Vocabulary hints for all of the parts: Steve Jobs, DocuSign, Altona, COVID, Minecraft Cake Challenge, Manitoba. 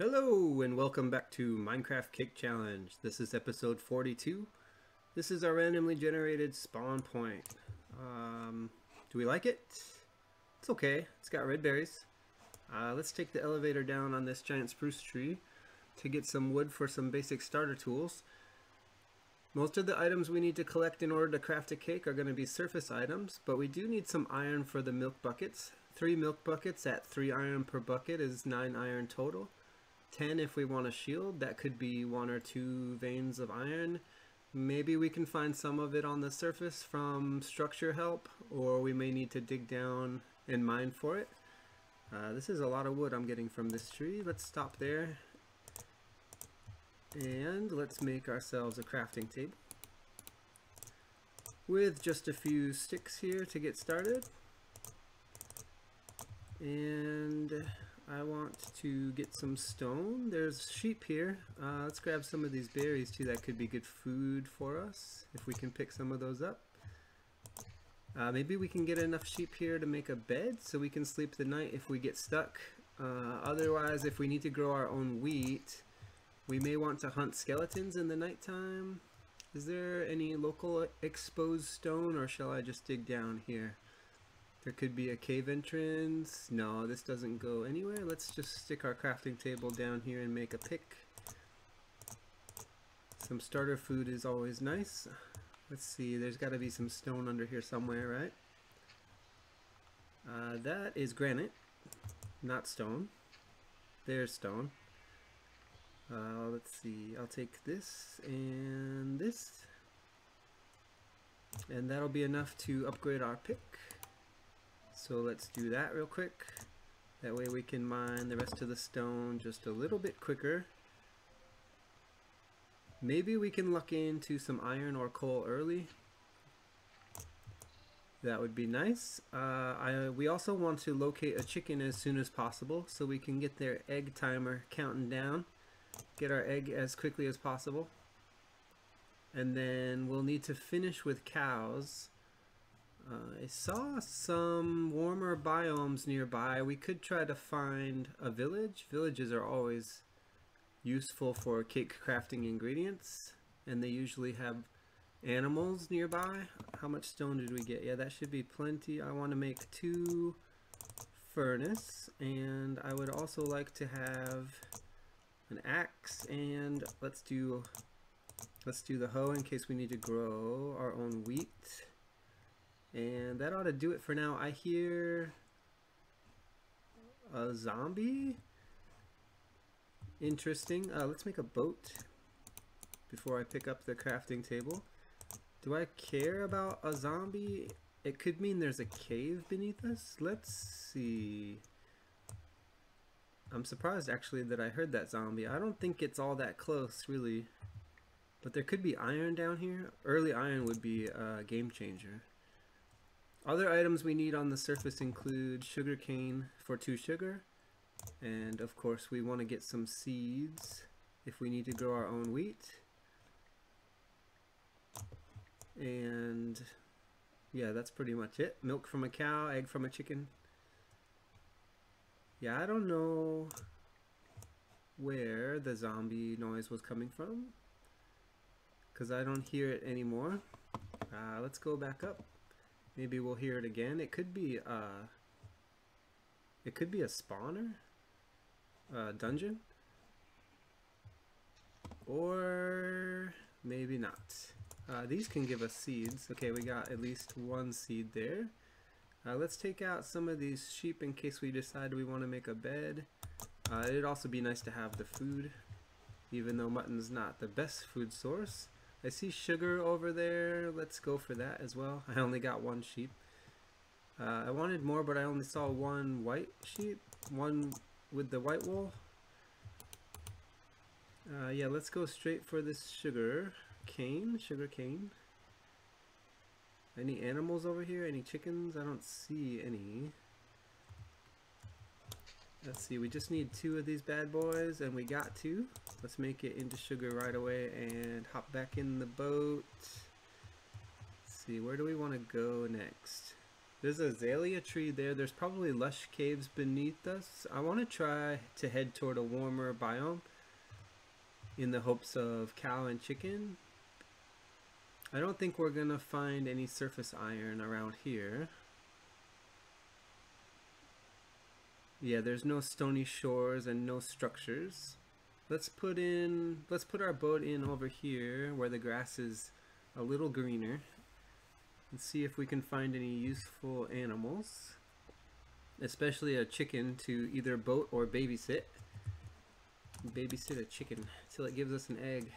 Hello and welcome back to Minecraft Cake Challenge. This is episode 42. This is our randomly generated spawn point. Do we like it? It's okay. It's got red berries. Let's take the elevator down on this giant spruce tree to get some wood for some basic starter tools. Most of the items we need to collect in order to craft a cake are going to be surface items, but we do need some iron for the milk buckets. 3 milk buckets at 3 iron per bucket is 9 iron total. 10 if we want a shield. That could be 1 or 2 veins of iron. Maybe we can find some of it on the surface from structure help, or we may need to dig down and mine for it. This is a lot of wood I'm getting from this tree. Let's stop there and let's make ourselves a crafting table with just a few sticks here to get started. And I want to get some stone. There's sheep here. Let's grab some of these berries too. That could be good food for us if we can pick some of those up. Maybe we can get enough sheep here to make a bed so we can sleep the night if we get stuck. Otherwise, if we need to grow our own wheat, we may want to hunt skeletons in the nighttime. Is there any local exposed stone, or shall I just dig down here? There could be a cave entrance. No, this doesn't go anywhere. Let's just stick our crafting table down here and make a pick. Some starter food is always nice. Let's see, there's got to be some stone under here somewhere, right? That is granite, not stone. There's stone. Let's see, I'll take this and this. And that'll be enough to upgrade our pick. So let's do that real quick. That way we can mine the rest of the stone just a little bit quicker. Maybe we can luck into some iron or coal early. That would be nice. We also want to locate a chicken as soon as possible so we can get their egg timer counting down. Get our egg as quickly as possible. And then we'll need to finish with cows. I saw some warmer biomes nearby. We could try to find a village. Villages are always useful for cake crafting ingredients, and they usually have animals nearby. How much stone did we get? Yeah, that should be plenty. I want to make 2 furnace, and I would also like to have an axe, and let's do the hoe in case we need to grow our own wheat. And that ought to do it for now. I hear a zombie. Interesting. Let's make a boat before I pick up the crafting table. Do I care about a zombie? It could mean there's a cave beneath us. Let's see. I'm surprised actually that I heard that zombie. I don't think it's all that close really. But there could be iron down here. Early iron would be a game changer. Other items we need on the surface include sugar cane for 2 sugar, and of course we want to get some seeds if we need to grow our own wheat. And yeah, that's pretty much it. Milk from a cow, egg from a chicken. Yeah, I don't know where the zombie noise was coming from because I don't hear it anymore. Let's go back up. Maybe we'll hear it again. It could be a spawner, a dungeon, or maybe not. These can give us seeds. Okay, we got at least 1 seed there. Let's take out some of these sheep in case we decide we want to make a bed. It'd also be nice to have the food, even though mutton's not the best food source. I see sugar over there. Let's go for that as well. I only got 1 sheep. I wanted more, but I only saw 1 white sheep. 1 with the white wool. Yeah, let's go straight for this sugar cane. Any animals over here? Any chickens? I don't see any. Let's see, we just need 2 of these bad boys, and we got 2. Let's make it into sugar right away and hop back in the boat. Let's see, where do we want to go next? There's an azalea tree there. There's probably lush caves beneath us. I want to try to head toward a warmer biome in the hopes of cow and chicken. I don't think we're gonna find any surface iron around here. Yeah, there's no stony shores and no structures. Let's put our boat in over here where the grass is a little greener and see if we can find any useful animals, especially a chicken to either boat or babysit. Babysit a chicken till it gives us an egg.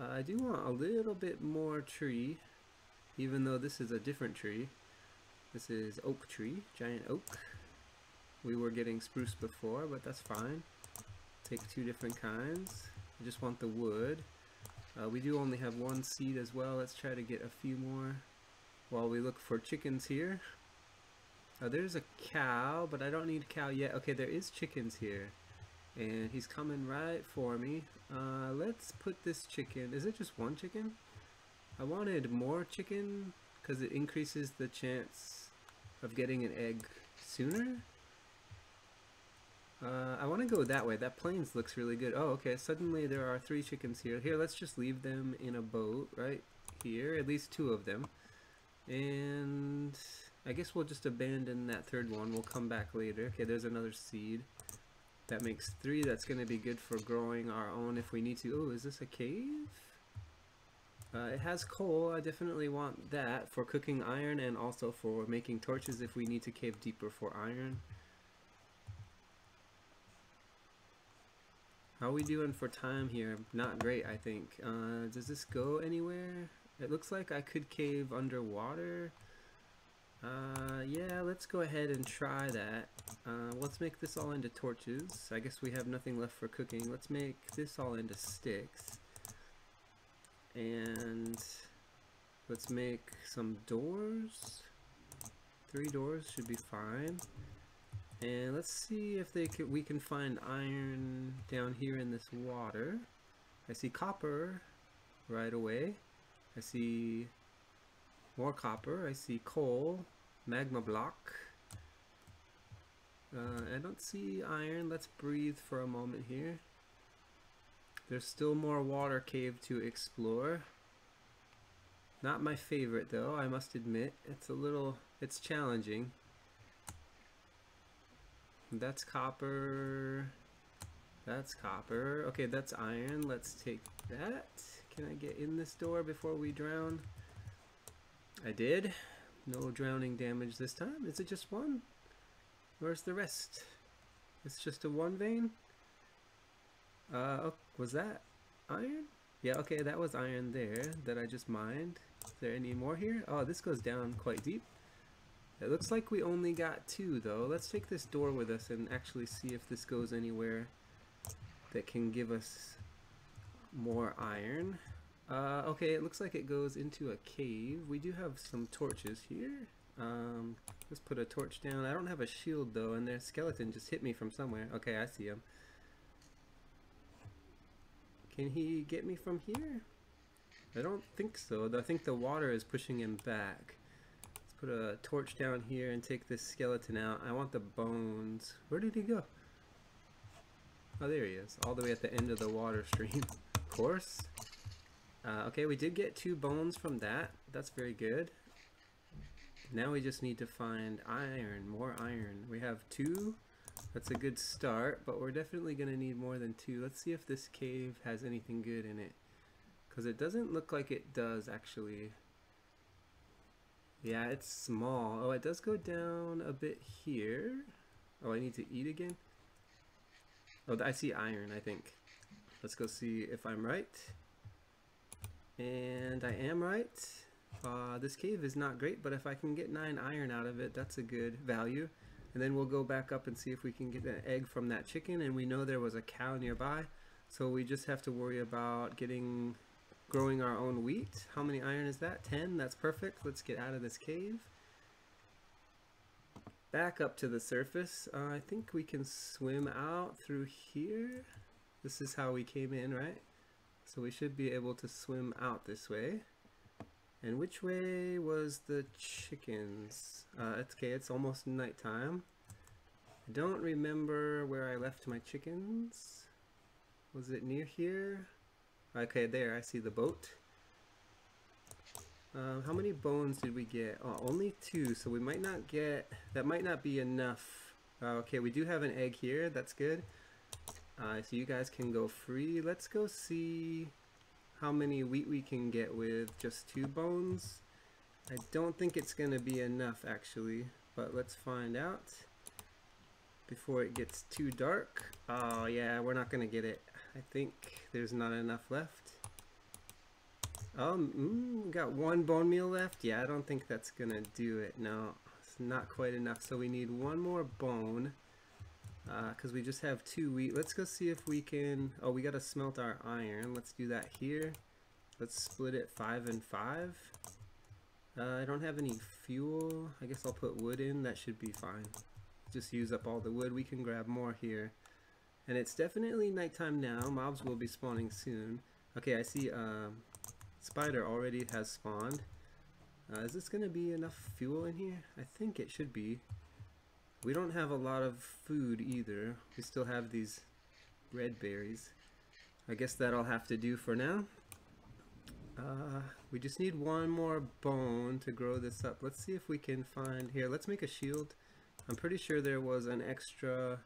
I do want a little bit more tree, even though this is a different tree. This is oak tree, giant oak. We were getting spruce before, but that's fine. Take two different kinds. I just want the wood. We do only have one seed as well. Let's try to get a few more while we look for chickens here. There's a cow, but I don't need a cow yet. Okay, there is chickens here. And he's coming right for me. Let's put this chicken. Is it just one chicken? I wanted more chicken because it increases the chance of getting an egg sooner. I want to go that way. That plains looks really good. Oh, okay. Suddenly there are three chickens here. Here, let's just leave them in a boat right here. At least two of them. And I guess we'll just abandon that third one. We'll come back later. Okay, there's another seed. That makes three. That's going to be good for growing our own if we need to. Oh, is this a cave? It has coal. I definitely want that for cooking iron and also for making torches if we need to cave deeper for iron. How are we doing for time here? Not great, I think. Does this go anywhere? It looks like I could cave underwater. Yeah, let's go ahead and try that. Let's make this all into torches. I guess we have nothing left for cooking. Let's make this all into sticks. And let's make some doors. 3 doors should be fine. And let's see if we can find iron down here in this water. I see copper right away. I see more copper. I see coal, magma block. I don't see iron. Let's breathe for a moment here. There's still more water cave to explore. Not my favorite though, I must admit. It's challenging. That's copper. That's copper. Okay, that's iron. Let's take that. Can I get in this door before we drown? I did. No drowning damage this time. Is it just one? Where's the rest? It's just a one vein? Oh, was that iron? Yeah, okay, that was iron there that I just mined. Is there any more here? Oh, this goes down quite deep. It looks like we only got 2 though. Let's take this door with us and actually see if this goes anywhere that can give us more iron. Okay, it looks like it goes into a cave. We do have some torches here. Let's put a torch down. I don't have a shield though, and their skeleton just hit me from somewhere. Okay, I see him. Can he get me from here? I don't think so. I think the water is pushing him back. Put a torch down here and take this skeleton out. I want the bones. Where did he go? Oh, there he is. All the way at the end of the water stream. Of course. Okay, we did get 2 bones from that. That's very good. Now we just need to find iron. More iron. We have 2. That's a good start, but we're definitely going to need more than 2. Let's see if this cave has anything good in it. Because it doesn't look like it does, actually. Yeah, it's small. Oh, it does go down a bit here. Oh, I need to eat again. Oh, I see iron, I think. Let's go see if I'm right. And I am right. This cave is not great, but if I can get 9 iron out of it, that's a good value. And then we'll go back up and see if we can get an egg from that chicken. And we know there was a cow nearby, so we just have to worry about growing our own wheat. How many iron is that? 10. That's perfect. Let's get out of this cave. Back up to the surface. I think we can swim out through here. This is how we came in, right? So we should be able to swim out this way. And which way was the chickens? It's almost nighttime. I don't remember where I left my chickens. Was it near here? Okay, there, I see the boat. How many bones did we get? Oh, only 2, so we might not get, that might not be enough. Okay, we do have an egg here, that's good. So you guys can go free. Let's go see how many wheat we can get with just 2 bones. I don't think it's gonna be enough actually, but let's find out before it gets too dark. Oh yeah, we're not gonna get it. I think there's not enough left. Got 1 bone meal left. Yeah, I don't think that's gonna do it. No, it's not quite enough, so we need 1 more bone because we just have 2 wheat. Let's go see if we can. Oh, we gotta smelt our iron. Let's do that here. Let's split it 5 and 5. I don't have any fuel. I guess I'll put wood in. That should be fine. Just use up all the wood. We can grab more here. And it's definitely nighttime now. Mobs will be spawning soon. Okay, I see spider already has spawned. Is this gonna be enough fuel in here? I think it should be. We don't have a lot of food either. We still have these red berries. I guess that'll have to do for now. We just need 1 more bone to grow this up. Let's see if we can find here. Let's make a shield. I'm pretty sure there was an extra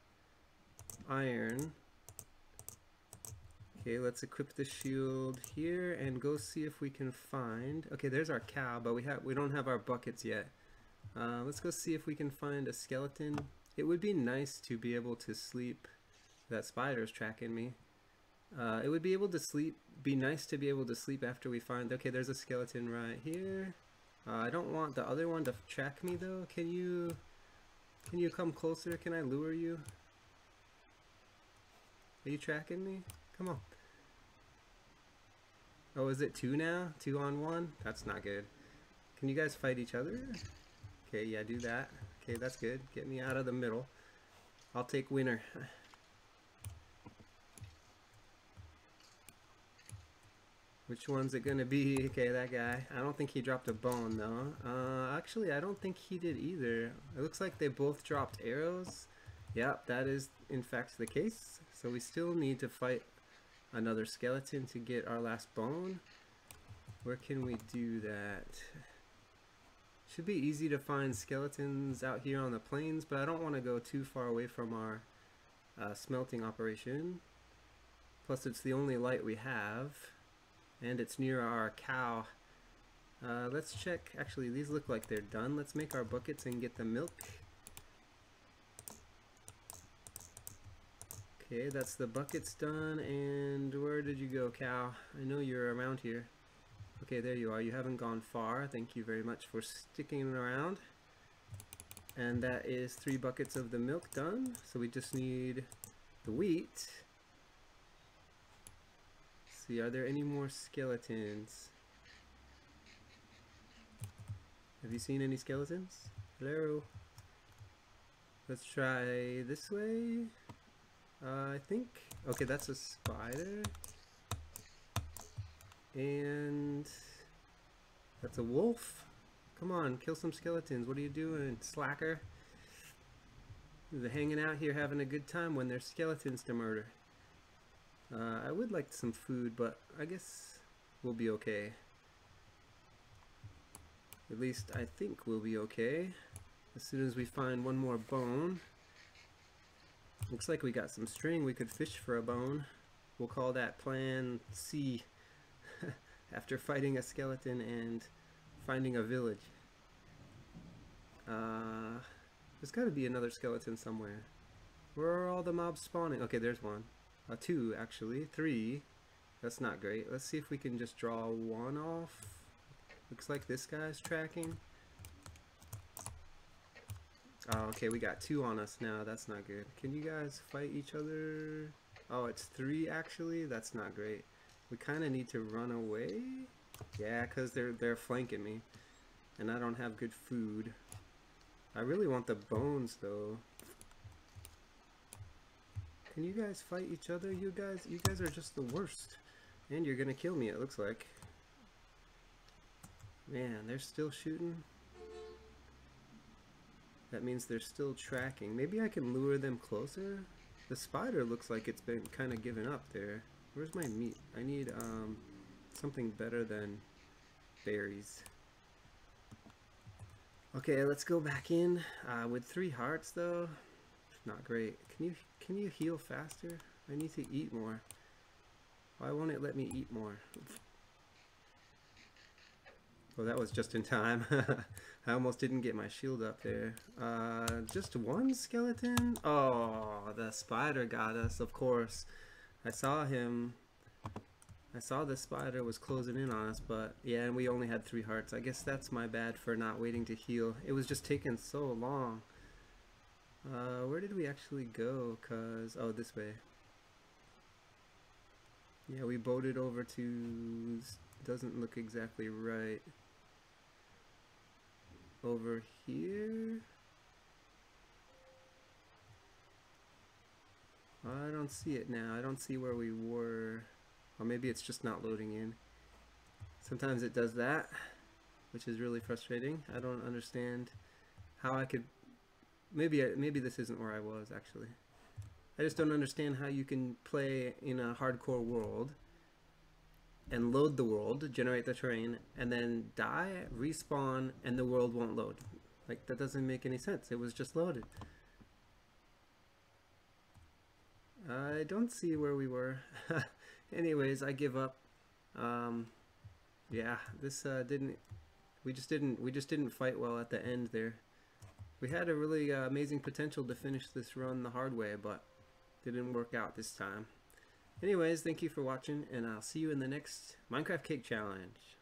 iron. Okay, let's equip the shield here and go see if we can find. Okay, there's our cow, but we don't have our buckets yet. Let's go see if we can find a skeleton. It would be nice to be able to sleep. That spider's tracking me. It would be able to sleep. Be nice to be able to sleep after we find. Okay, there's a skeleton right here. I don't want the other one to track me though. Can you come closer? Can I lure you? Are you tracking me? Come on. Oh, is it 2 now? 2 on 1? That's not good. Can you guys fight each other? Okay, yeah, do that. Okay, that's good. Get me out of the middle. I'll take winner. Which one's it gonna be? Okay, that guy. I don't think he dropped a bone though. Actually, I don't think he did either. It looks like they both dropped arrows. Yep, that is in fact the case. So we still need to fight another skeleton to get our last bone. Where can we do that? Should be easy to find skeletons out here on the plains, but I don't want to go too far away from our smelting operation. Plus it's the only light we have, and it's near our cow. Let's check. Actually, these look like they're done. Let's make our buckets and get the milk. Okay, that's the buckets done. And where did you go, cow? I know you're around here. Okay, there you are. You haven't gone far. Thank you very much for sticking around. And that is 3 buckets of the milk done. So we just need the wheat. Let's see, are there any more skeletons? Have you seen any skeletons? Hello? Let's try this way. I think, okay, that's a spider, and that's a wolf. Come on, kill some skeletons. What are you doing, slacker? They're hanging out here having a good time when there's skeletons to murder. I would like some food, but I guess we'll be okay. At least I think we'll be okay as soon as we find 1 more bone. Looks like we got some string. We could fish for a bone. We'll call that plan C after fighting a skeleton and finding a village. There's got to be another skeleton somewhere. Where are all the mobs spawning? Okay, there's 1. 2 actually. 3. That's not great. Let's see if we can just draw 1 off. Looks like this guy's tracking. Oh, okay, we got 2 on us now. That's not good. Can you guys fight each other? Oh, it's 3 actually. That's not great. We kind of need to run away. Yeah, because they're flanking me. And I don't have good food. I really want the bones, though. Can you guys fight each other? You guys are just the worst. And you're going to kill me, it looks like. Man, they're still shooting. That means they're still tracking. Maybe I can lure them closer? The spider looks like it's been kind of given up there. Where's my meat? I need something better than berries. Okay, let's go back in with 3 hearts though. Not great. Can you heal faster? I need to eat more. Why won't it let me eat more? Well, that was just in time. I almost didn't get my shield up there. Just 1 skeleton? Oh, the spider got us, of course. I saw him. I saw the spider was closing in on us, but yeah, and we only had 3 hearts. I guess that's my bad for not waiting to heal. It was just taking so long. Where did we actually go? Cause, oh, this way. Yeah, we boated over to, doesn't look exactly right. Over here? I don't see it now. I don't see where we were. Or maybe it's just not loading in. Sometimes it does that, which is really frustrating. I don't understand how I could... Maybe this isn't where I was, actually. I just don't understand how you can play in a hardcore world and load the world, generate the terrain, and then die, respawn, and the world won't load. Like, that doesn't make any sense. It was just loaded. I don't see where we were. Anyways, I give up. Yeah, this didn't. We just didn't fight well at the end there. We had a really amazing potential to finish this run the hard way, but didn't work out this time. Anyways, thank you for watching, and I'll see you in the next Minecraft Cake Challenge.